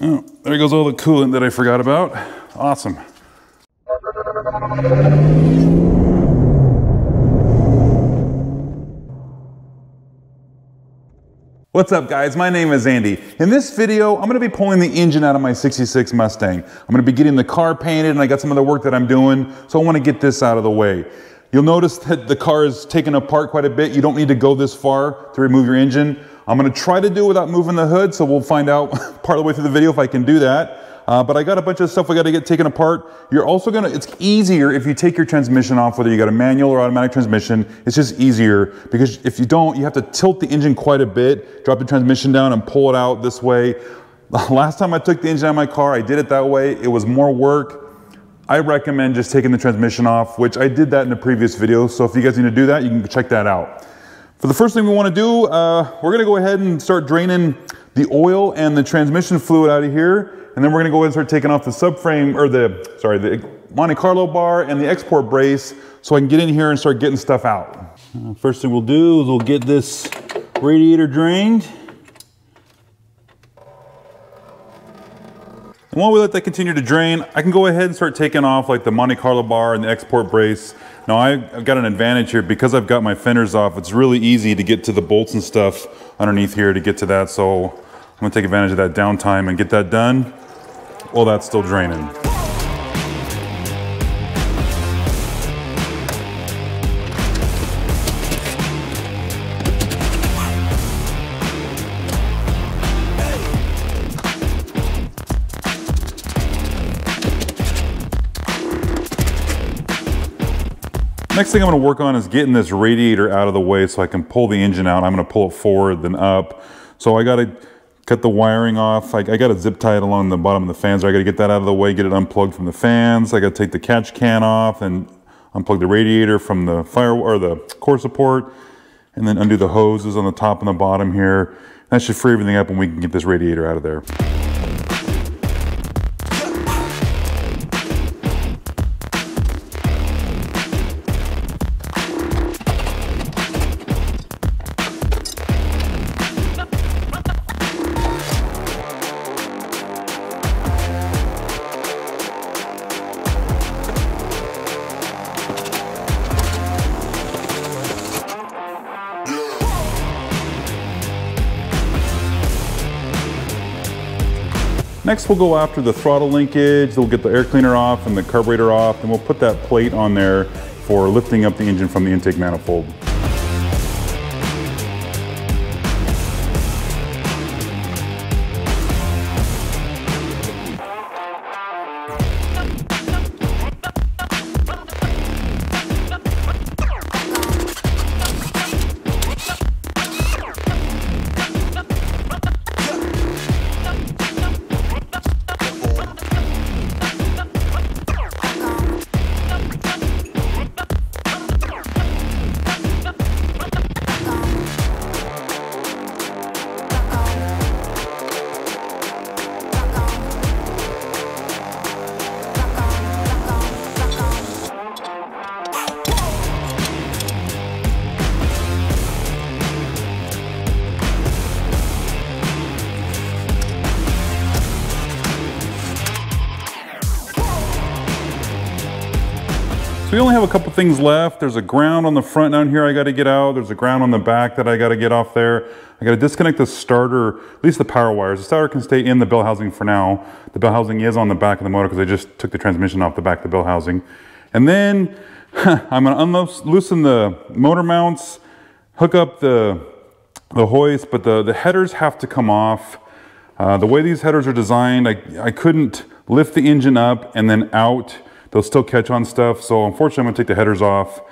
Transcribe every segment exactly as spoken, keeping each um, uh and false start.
Oh, there goes all the coolant that I forgot about. Awesome. What's up guys, my name is Andy. In this video, I'm gonna be pulling the engine out of my sixty-six Mustang. I'm gonna be getting the car painted and I got some of the work that I'm doing, so I wanna get this out of the way. You'll notice that the car is taken apart quite a bit. You don't need to go this far to remove your engine. I'm gonna try to do it without moving the hood, so we'll find out part of the way through the video if I can do that. Uh, but I got a bunch of stuff we got to get taken apart. You're also gonna, it's easier if you take your transmission off, whether you got a manual or automatic transmission, it's just easier because if you don't, you have to tilt the engine quite a bit, drop the transmission down and pull it out this way. Last time I took the engine out of my car, I did it that way. It was more work. I recommend just taking the transmission off, which I did that in a previous video. So if you guys need to do that, you can check that out. For the first thing we want to do, uh, we're gonna go ahead and start draining the oil and the transmission fluid out of here. And then we're gonna go ahead and start taking off the subframe, or the, sorry, the Monte Carlo bar and the export brace so I can get in here and start getting stuff out. First thing we'll do is we'll get this radiator drained. And while we let that continue to drain, I can go ahead and start taking off like the Monte Carlo bar and the export brace. Now I've got an advantage here because I've got my fenders off, it's really easy to get to the bolts and stuff underneath here to get to that. So I'm gonna take advantage of that downtime and get that done. Well, that's still draining. Next thing I'm gonna work on is getting this radiator out of the way so I can pull the engine out. I'm gonna pull it forward, then up. So I gotta cut the wiring off. I, I gotta zip tie it along the bottom of the fans. I gotta get that out of the way, get it unplugged from the fans. I gotta take the catch can off and unplug the radiator from the fire or the core support, and then undo the hoses on the top and the bottom here. That should free everything up and we can get this radiator out of there. Next, we'll go after the throttle linkage. We'll get the air cleaner off and the carburetor off, and we'll put that plate on there for lifting up the engine from the intake manifold. We only have a couple things left. There's a ground on the front down here I gotta get out. There's a ground on the back that I gotta get off there. I gotta disconnect the starter, at least the power wires. The starter can stay in the bell housing for now. The bell housing is on the back of the motor because I just took the transmission off the back of the bell housing. And then I'm gonna unloosen the motor mounts, hook up the, the hoist, but the, the headers have to come off. Uh, the way these headers are designed, I, I couldn't lift the engine up and then out. They'll still catch on stuff, so unfortunately I'm gonna take the headers off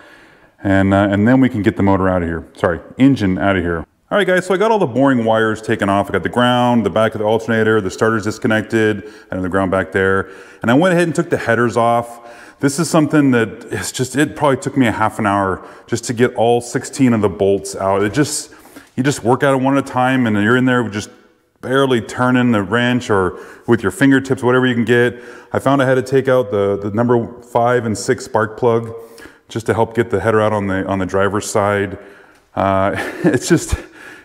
and, uh, and then we can get the motor out of here. Sorry, engine out of here. All right guys, so I got all the boring wires taken off. I got the ground, the back of the alternator, the starter's disconnected, and the ground back there. And I went ahead and took the headers off. This is something that, it's just, it probably took me a half an hour just to get all sixteen of the bolts out. It just, you just work at it one at a time and you're in there with just barely turning the wrench or with your fingertips, whatever you can get. I found I had to take out the, the number five and six spark plug just to help get the header out on the on the driver's side. Uh, it's just,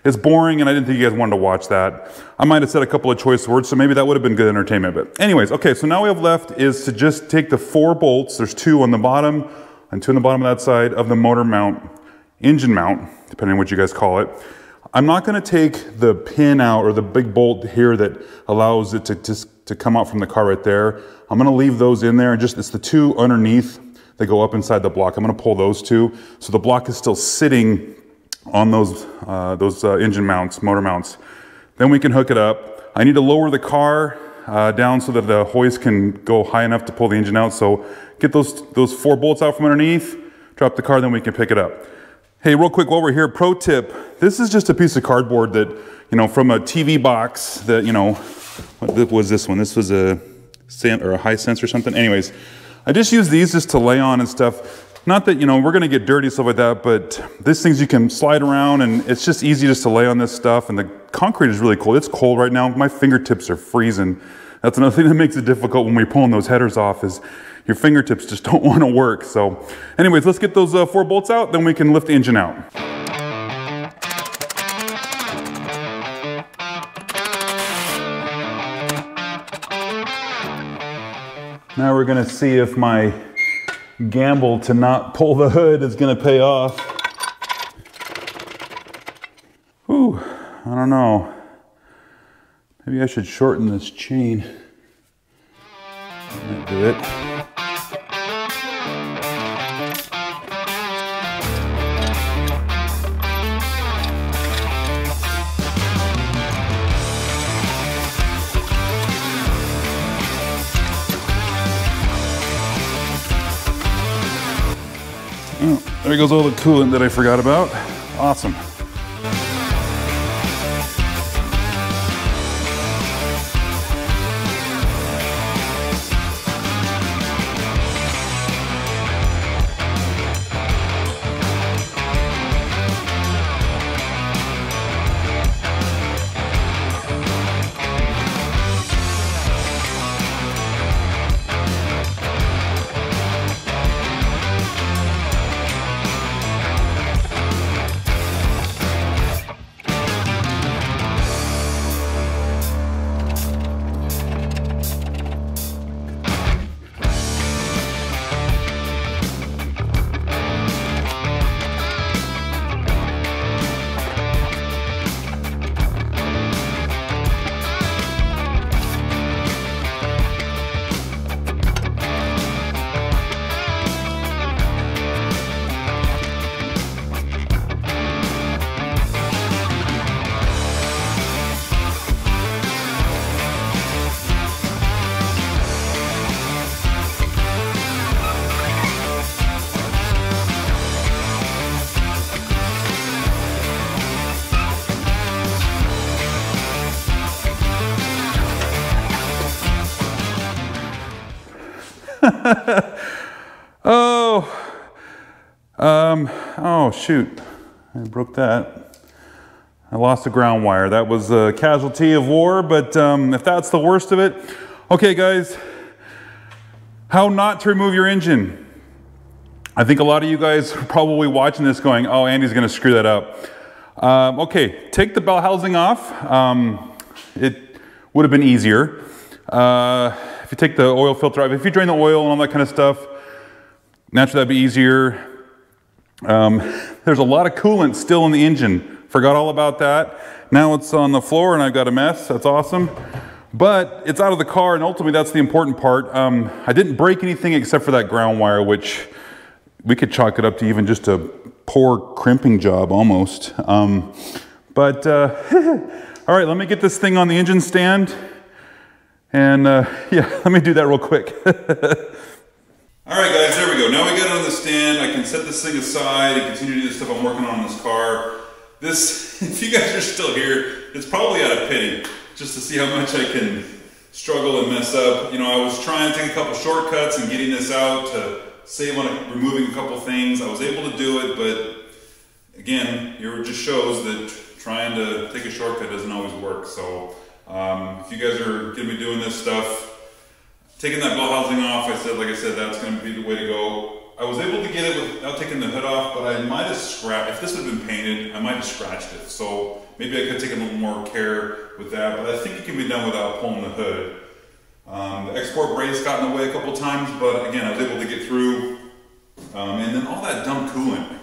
It's boring, and I didn't think you guys wanted to watch that. I might have said a couple of choice words, so maybe that would have been good entertainment. But anyways, okay, so now we have left is to just take the four bolts, there's two on the bottom and two on the bottom of that side of the motor mount, engine mount, depending on what you guys call it. I'm not gonna take the pin out or the big bolt here that allows it to, to, to come out from the car right there. I'm gonna leave those in there, and just, it's the two underneath that go up inside the block. I'm gonna pull those two. So the block is still sitting on those, uh, those uh, engine mounts, motor mounts. Then we can hook it up. I need to lower the car uh, down so that the hoist can go high enough to pull the engine out. So get those, those four bolts out from underneath, drop the car, then we can pick it up. Hey, real quick while we're here, pro tip. This is just a piece of cardboard that, you know, from a T V box that, you know, what was this one? This was a San, or a Hisense or something. Anyways, I just use these just to lay on and stuff. Not that, you know, we're gonna get dirty, stuff like that, but these things you can slide around, and it's just easy just to lay on this stuff. And the concrete is really cold. It's cold right now. My fingertips are freezing. That's another thing that makes it difficult when we're pulling those headers off, is your fingertips just don't want to work. So anyways, let's get those uh, four bolts out, then we can lift the engine out. Now we're gonna see if my gamble to not pull the hood is gonna pay off. Whew, I don't know. Maybe I should shorten this chain. That'll do it. Oh, there goes all the coolant that I forgot about. Awesome. oh, um, oh shoot, I broke that. I lost a ground wire. That was a casualty of war, but um, if that's the worst of it. Okay guys, how not to remove your engine. I think a lot of you guys are probably watching this going, oh, Andy's gonna screw that up. Um, okay, take the bell housing off. Um, it would have been easier. Uh, If you take the oil filter out, if you drain the oil and all that kind of stuff, naturally that'd be easier. Um, there's a lot of coolant still in the engine. Forgot all about that. Now it's on the floor and I've got a mess. That's awesome. But it's out of the car, and ultimately that's the important part. Um, I didn't break anything except for that ground wire, which we could chalk it up to even just a poor crimping job almost. Um, but uh, all right, let me get this thing on the engine stand. And uh, yeah, let me do that real quick. All right guys, there we go. Now we got it on the stand. I can set this thing aside and continue to do the stuff I'm working on in this car. This, if you guys are still here, it's probably out of pity, just to see how much I can struggle and mess up. You know, I was trying to take a couple shortcuts and getting this out to save on removing a couple things. I was able to do it, but again, it just shows that trying to take a shortcut doesn't always work. So. Um, if you guys are going to be doing this stuff, taking that bell housing off, I said, like I said, that's going to be the way to go. I was able to get it without taking the hood off, but I might have scratched, if this had been painted, I might have scratched it. So maybe I could take a little more care with that, but I think it can be done without pulling the hood. Um, the export brace got in the way a couple times, but again, I was able to get through. Um, and then all that dumb coolant.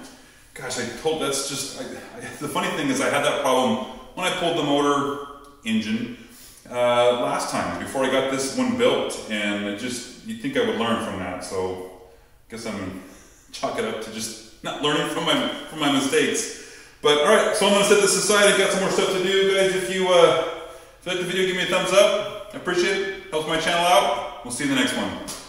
Gosh, I told, that's just, I, I, the funny thing is I had that problem when I pulled the motor engine uh, last time, before I got this one built, and it just, you'd think I would learn from that, so I guess I'm going to chalk it up to just not learning from my, from my mistakes. But alright, so I'm going to set this aside. I've got some more stuff to do, guys. If you, uh, if you like the video, give me a thumbs up. I appreciate it. Helps my channel out. We'll see you in the next one.